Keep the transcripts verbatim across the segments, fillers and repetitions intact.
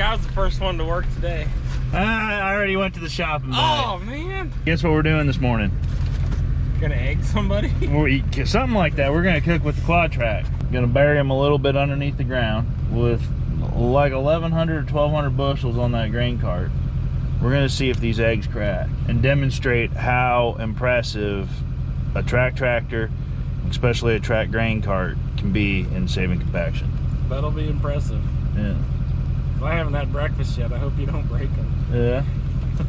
like I was the first one to work today. Uh, I already went to the shop and back. Oh, man. Guess what we're doing this morning? Gonna egg somebody? Or eat, something like that. We're gonna cook with the Quadtrac. Gonna bury them a little bit underneath the ground with like eleven hundred or twelve hundred bushels on that grain cart. We're gonna see if these eggs crack and demonstrate how impressive a track tractor, especially a track grain cart, can be in saving compaction. That'll be impressive. Yeah. Well, I haven't had breakfast yet. I hope you don't break them. Yeah.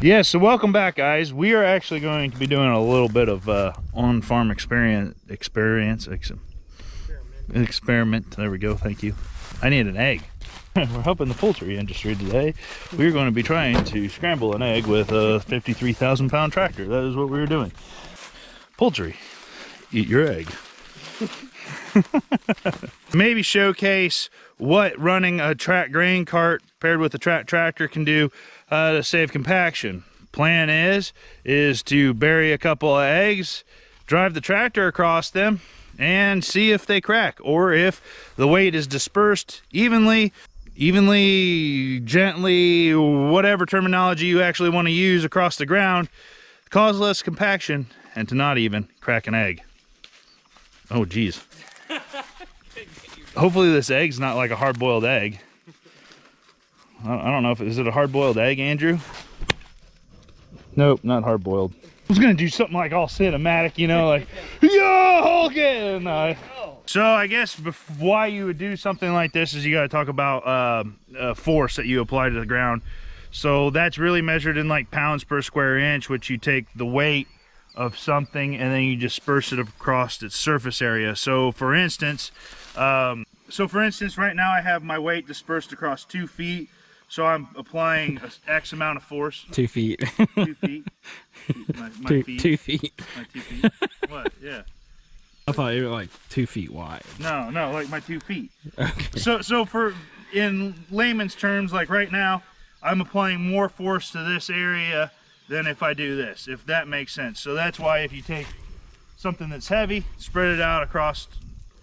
Yeah, so welcome back, guys. We are actually going to be doing a little bit of uh, on-farm experience, experience, ex experiment. experiment. There we go, thank you. I need an egg. We're helping the poultry industry today. We're going to be trying to scramble an egg with a fifty-three thousand pound tractor. That is what we were doing. Poultry, eat your egg. Maybe showcase what running a track grain cart paired with a track tractor can do uh, to save compaction. Plan is is to bury a couple of eggs, drive the tractor across them, and see if they crack, or if the weight is dispersed evenly, evenly, gently, whatever terminology you actually want to use, across the ground, cause less compaction, and to not even crack an egg. Oh, geez. Hopefully this egg's not like a hard-boiled egg. I don't know if, is it a hard-boiled egg, Andrew? Nope, not hard-boiled. I was gonna do something like all cinematic, you know, like, yo, Hogan! Uh, so I guess why you would do something like this is you gotta talk about uh, uh, force that you apply to the ground. So that's really measured in like pounds per square inch, which you take the weight of something and then you disperse it across its surface area. So for instance, um, so for instance, right now I have my weight dispersed across two feet. So I'm applying a X amount of force. Two feet. Two feet. My, my two, feet. Two feet. My two feet. What? Yeah. I thought you were like two feet wide. No, no, like my two feet. Okay. So, so for in layman's terms, like right now, I'm applying more force to this area than if I do this, if that makes sense. So that's why if you take something that's heavy, spread it out across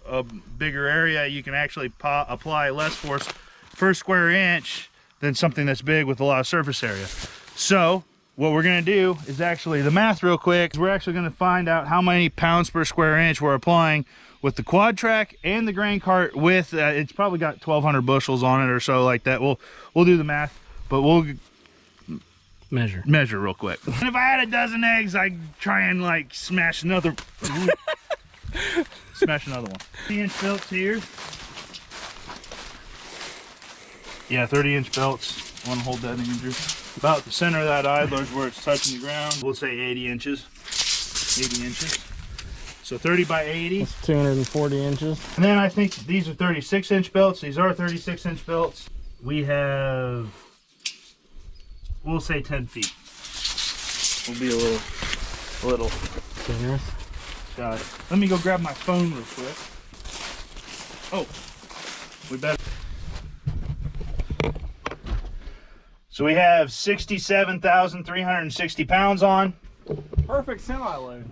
a bigger area, you can actually apply less force per square inch than something that's big with a lot of surface area. So what we're gonna do is actually the math real quick. We're actually gonna find out how many pounds per square inch we're applying with the Quadtrac and the grain cart with, uh, it's probably got twelve hundred bushels on it or so like that. We'll, we'll do the math, but we'll measure measure real quick. And if I had a dozen eggs, I'd try and like smash another smash another one. Thirty inch belts here. Yeah, thirty inch belts. I want to hold that in, Andrew. About the center of that idler is where it's touching the ground. We'll say eighty inches. Eighty inches. So thirty by eighty. That's two hundred forty inches. And then I think these are thirty-six inch belts. These are thirty-six inch belts. We have, we'll say ten feet. We'll be a little, a little generous. Got it. Let me go grab my phone real quick. Oh, we better. So we have sixty-seven thousand three hundred sixty pounds on. Perfect semi-load.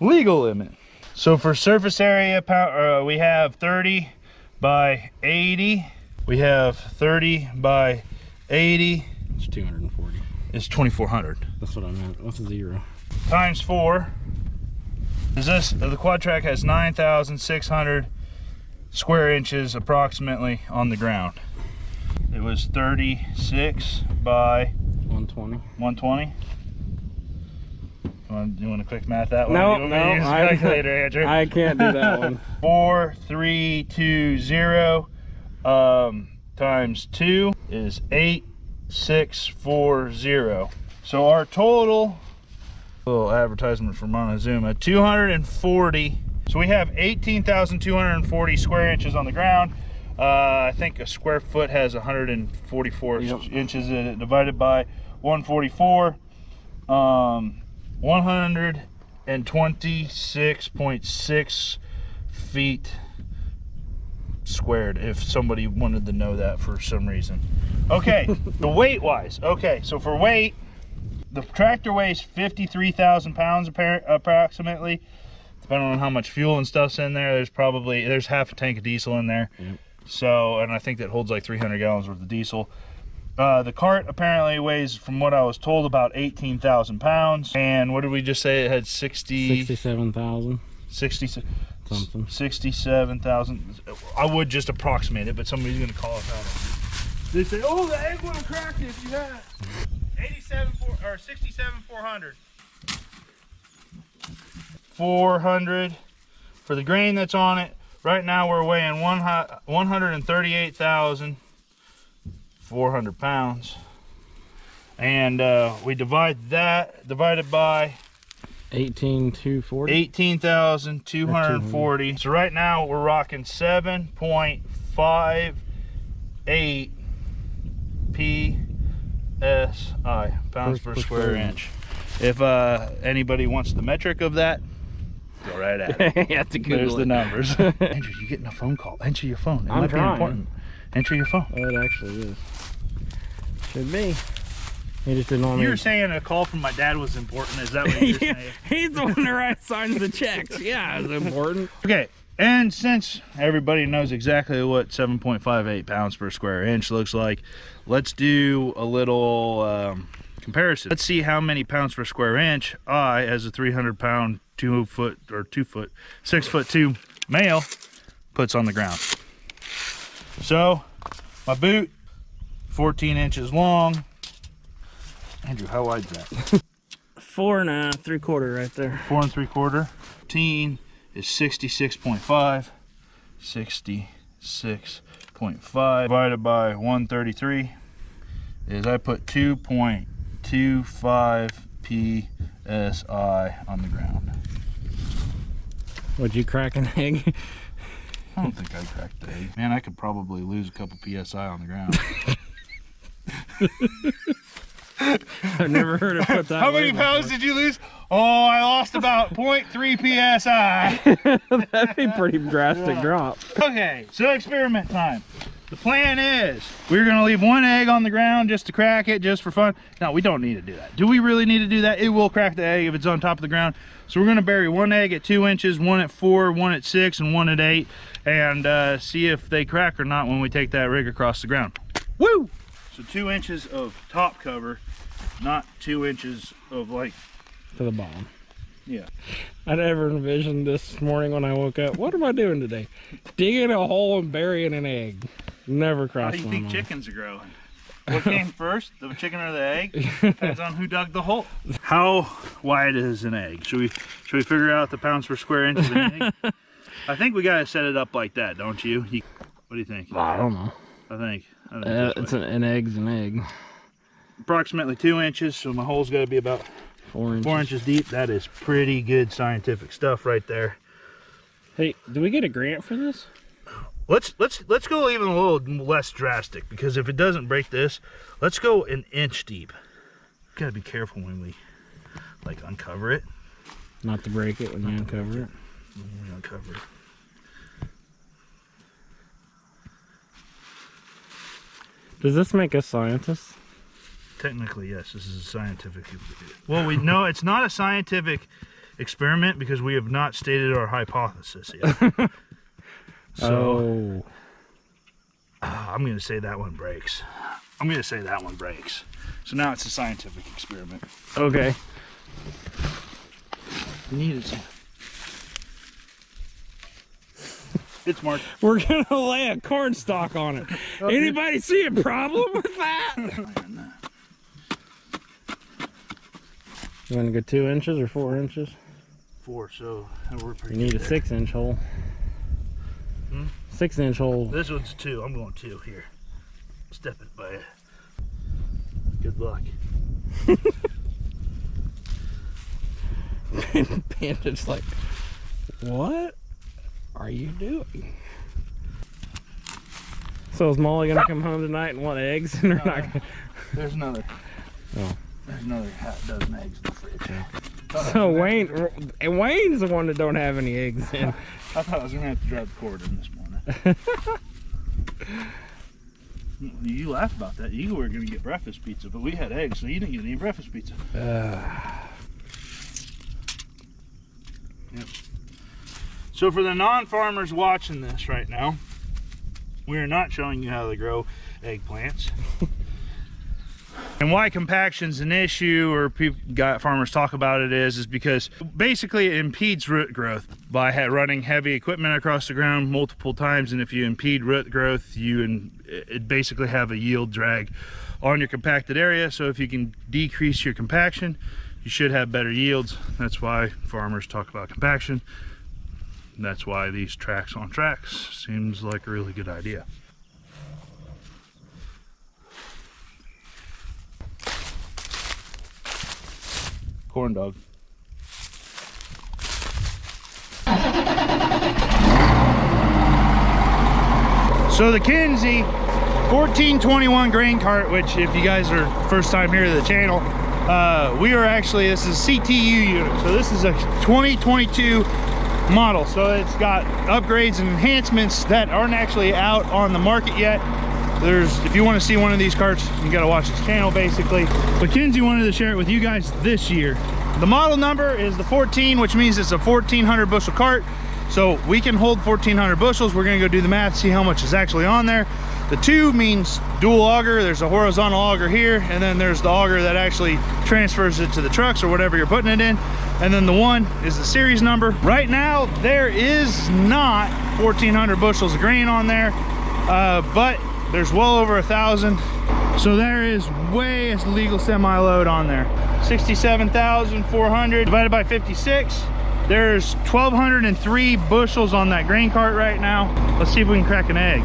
Legal limit. So for surface area, uh, we have thirty by eighty. We have thirty by eighty. It's two hundred forty. It's twenty-four hundred. That's what I meant. What's a zero? Times four. Is this, the Quadtrac has nine thousand six hundred square inches approximately on the ground. It was thirty-six by one twenty. one twenty. You want to, you want to quick math that one? No, you want no. Use I, calculator, Andrew? I can't do that one. four three two zero. Um, times two is eight six four zero. So our total, little advertisement for Montezuma, two hundred forty. So we have eighteen thousand two hundred forty square inches on the ground. Uh, I think a square foot has one hundred forty-four yep. inches in it, divided by one forty-four. Um, one hundred twenty-six point six feet squared, if somebody wanted to know that for some reason. Okay, the weight wise, okay, so for weight, the tractor weighs fifty-three thousand pounds approximately, depending on how much fuel and stuff's in there. There's probably, there's half a tank of diesel in there. Yep. So, and I think that holds like three hundred gallons worth of diesel. Uh, the cart apparently weighs, from what I was told, about eighteen thousand pounds. And what did we just say? It had sixty... sixty-seven thousand. sixty-something. sixty-seven thousand. I would just approximate it, but somebody's going to call us out. They say, oh, the egg would have cracked if you had eighty-seven four, or sixty-seven four hundred. four hundred for the grain that's on it. Right now we're weighing one hundred thirty-eight thousand four hundred pounds, and uh, we divide that divided by eighteen thousand two hundred forty. eighteen thousand two hundred forty. So right now we're rocking seven point five eight P S I, pounds per, per square inch. inch. If uh, anybody wants the metric of that, go right at it. You have to Google There's it. the numbers. Andrew, you're getting a phone call. Answer your phone. It I'm might trying. be important. Enter your phone. Oh, it actually is. Should be. He just didn't want You were saying a call from my dad was important. Is that what you were yeah, saying? He's the one that writes signs the checks. Yeah, it's important. Okay, and since everybody knows exactly what seven point five eight pounds per square inch looks like, let's do a little um, comparison. Let's see how many pounds per square inch I, as a three hundred pound, two foot or two foot, six foot two male, puts on the ground. So my boot, fourteen inches long. Andrew, how wide's that? Four and a three quarter right there. Four and three quarter. fourteen is sixty-six point five. sixty-six point five divided by one thirty-three is I put two point two five P S I on the ground. Would you crack an egg? I don't think I cracked the egg. Man, I could probably lose a couple P S I on the ground. I've never heard it put that How many pounds before. did you lose? Oh, I lost about zero point three P S I. That'd be pretty drastic yeah. drop. Okay, so experiment time. The plan is we're going to leave one egg on the ground just to crack it, just for fun. No, we don't need to do that. Do we really need to do that? It will crack the egg if it's on top of the ground. So we're going to bury one egg at two inches, one at four, one at six, and one at eight, and uh, see if they crack or not when we take that rig across the ground. Woo! So two inches of top cover, not two inches of like... to the bottom. Yeah. I never envisioned this morning when I woke up, what am I doing today? Digging a hole and burying an egg. Never crossed. How do you think chickens are growing? What came first, the chicken or the egg? Depends on who dug the hole. How wide is an egg? Should we should we figure out the pounds per square inch of an egg? I think we gotta set it up like that, don't you? you what do you think? I don't know. I think. I think uh, it's an, an egg's an egg. Approximately two inches, so my hole's gotta be about four inches. four inches deep. That is pretty good scientific stuff right there. Hey, do we get a grant for this? Let's let's let's go even a little less drastic, because if it doesn't break this, let's go an inch deep. Gotta be careful when we like uncover it. Not to break it when Not you uncover it. it. When we uncover it. Does this make us scientists? Technically, yes. This is a scientific. Well, we know it's not a scientific experiment because we have not stated our hypothesis yet. So, oh. uh, I'm going to say that one breaks. I'm going to say that one breaks. So now it's a scientific experiment. Okay. We need it. It's marked. We're going to lay a corn stalk on it. Anybody see a problem with that? You want to go two inches or four inches? Four, so we're pretty You need there. a six inch hole. Hmm? Six inch hole. This one's two. I'm going two here. Step it by it. Good luck. Panda's like, what are you doing? So is Molly gonna come home tonight and want eggs? And no, not gonna... There's another. Oh. There's another half dozen eggs in the fridge. Yeah. So Wayne, and Wayne's the one that don't have any eggs in. I thought I was gonna have to drive the cord in this morning. You laugh about that. You were gonna get breakfast pizza, but we had eggs, so you didn't get any breakfast pizza. Uh. Yep. So for the non-farmers watching this right now, We are not showing you how to grow eggplants. And why compaction's an issue, or people, got farmers talk about it, is is because basically it impedes root growth by running heavy equipment across the ground multiple times. And if you impede root growth, you in, it basically have a yield drag on your compacted area. So if you can decrease your compaction, you should have better yields. That's why farmers talk about compaction. And that's why these tracks on tracks seems like a really good idea. Corn dog. So the Kinze fourteen twenty-one grain cart, which if you guys are first time here to the channel, uh, we are actually, this is a C T U unit. So this is a twenty twenty-two model. So it's got upgrades and enhancements that aren't actually out on the market yet. There's, if you want to see one of these carts, you got to watch this channel basically. But Kinze wanted to share it with you guys this year. The model number is the fourteen, which means it's a fourteen hundred bushel cart. So we can hold fourteen hundred bushels. We're going to go do the math, see how much is actually on there. The two means dual auger. There's a horizontal auger here, and then there's the auger that actually transfers it to the trucks or whatever you're putting it in. And then the one is the series number. Right now, there is not fourteen hundred bushels of grain on there, uh, but there's well over a thousand. So there is way as legal semi load on there. sixty-seven thousand four hundred divided by fifty-six. There's twelve hundred three bushels on that grain cart right now. Let's see if we can crack an egg.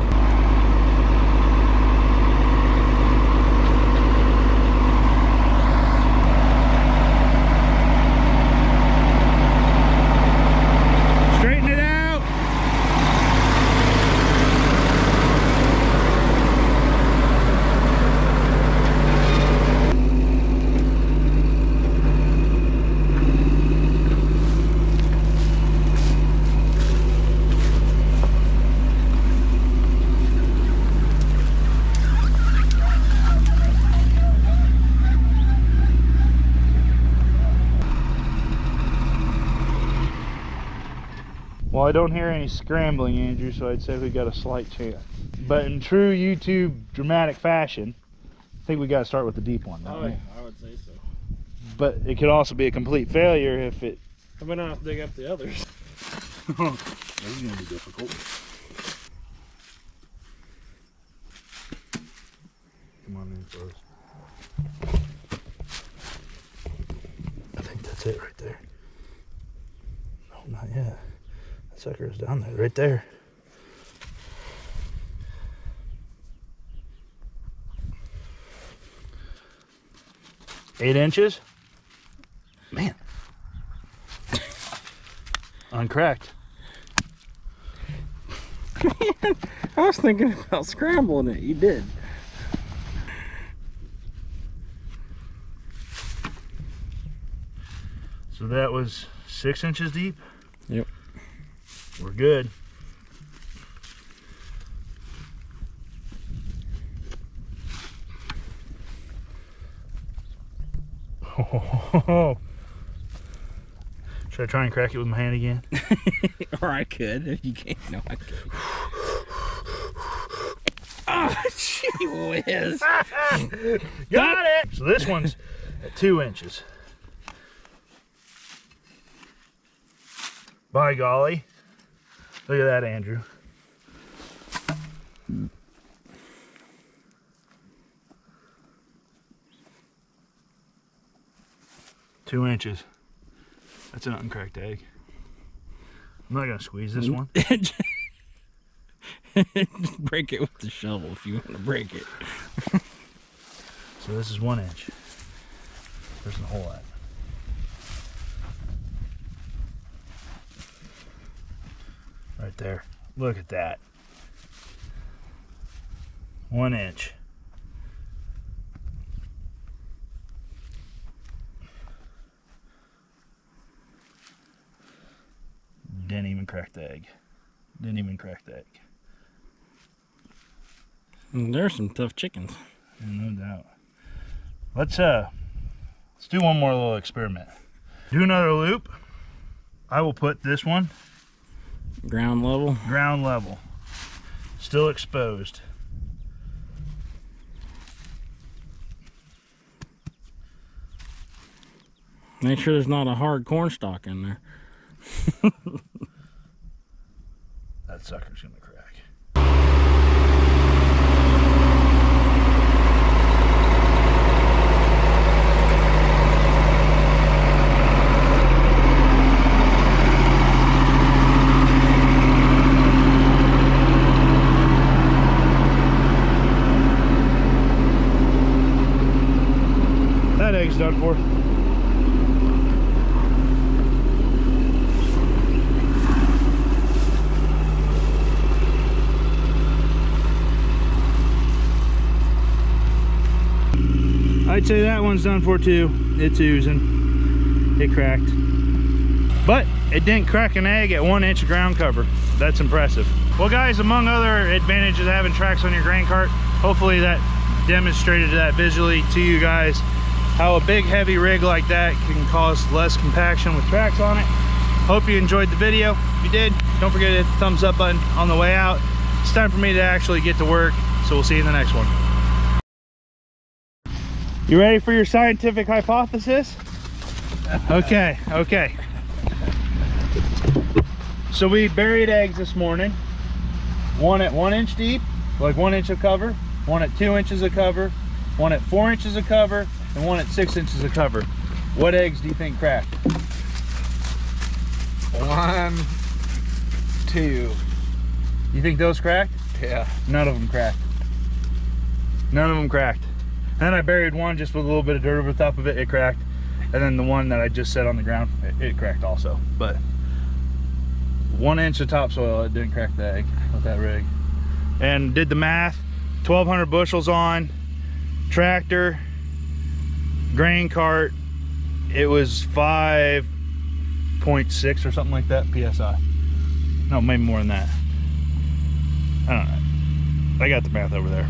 Well, I don't hear any scrambling, Andrew, so I'd say we got a slight chance. But in true YouTube dramatic fashion, I think we got to start with the deep one. Oh, yeah, I would say so. But it could also be a complete failure if it... I might not have to dig up the others. That's going to be difficult. Come on in first. I think that's it right there. No, not yet. Sucker is down there, right there. Eight inches? Man. Uncracked. Man, I was thinking about scrambling it. You did. So that was six inches deep? Yep. We're good. Oh. Should I try and crack it with my hand again? Or I could, if you can't. No, I could. Oh, gee whiz. Got it! So this one's at two inches. By golly. Look at that, Andrew. Two inches. That's an uncracked egg. I'm not gonna squeeze this one. Break it with the shovel if you want to break it. So this is one inch. There's a hole at. Right there. Look at that. One inch. Didn't even crack the egg. Didn't even crack the egg. And there's some tough chickens. No doubt. Let's uh let's do one more little experiment. Do another loop. I will put this one ground level ground level still exposed. Make sure there's not a hard corn stalk in there. That sucker's gonna crack. That egg's done for. I'd say that one's done for too. It's oozing. It cracked. But it didn't crack an egg at one inch of ground cover. That's impressive. Well guys, among other advantages of having tracks on your grain cart, hopefully that demonstrated that visually to you guys, how a big heavy rig like that can cause less compaction with tracks on it. Hope you enjoyed the video. If you did, don't forget to hit the thumbs up button on the way out. It's time for me to actually get to work, so we'll see you in the next one. You ready for your scientific hypothesis? Okay, okay. So we buried eggs this morning. One at one inch deep, like one inch of cover, one at two inches of cover, one at four inches of cover, and one at six inches of cover. What eggs do you think cracked? One, two. You think those cracked? Yeah. None of them cracked. None of them cracked. And then I buried one just with a little bit of dirt over the top of it, it cracked. And then the one that I just set on the ground, it, it cracked also. But one inch of topsoil, it didn't crack the egg with that rig. And did the math, twelve hundred bushels on, tractor, grain cart, it was five point six or something like that P S I. No, maybe more than that. I don't know. I got the math over there.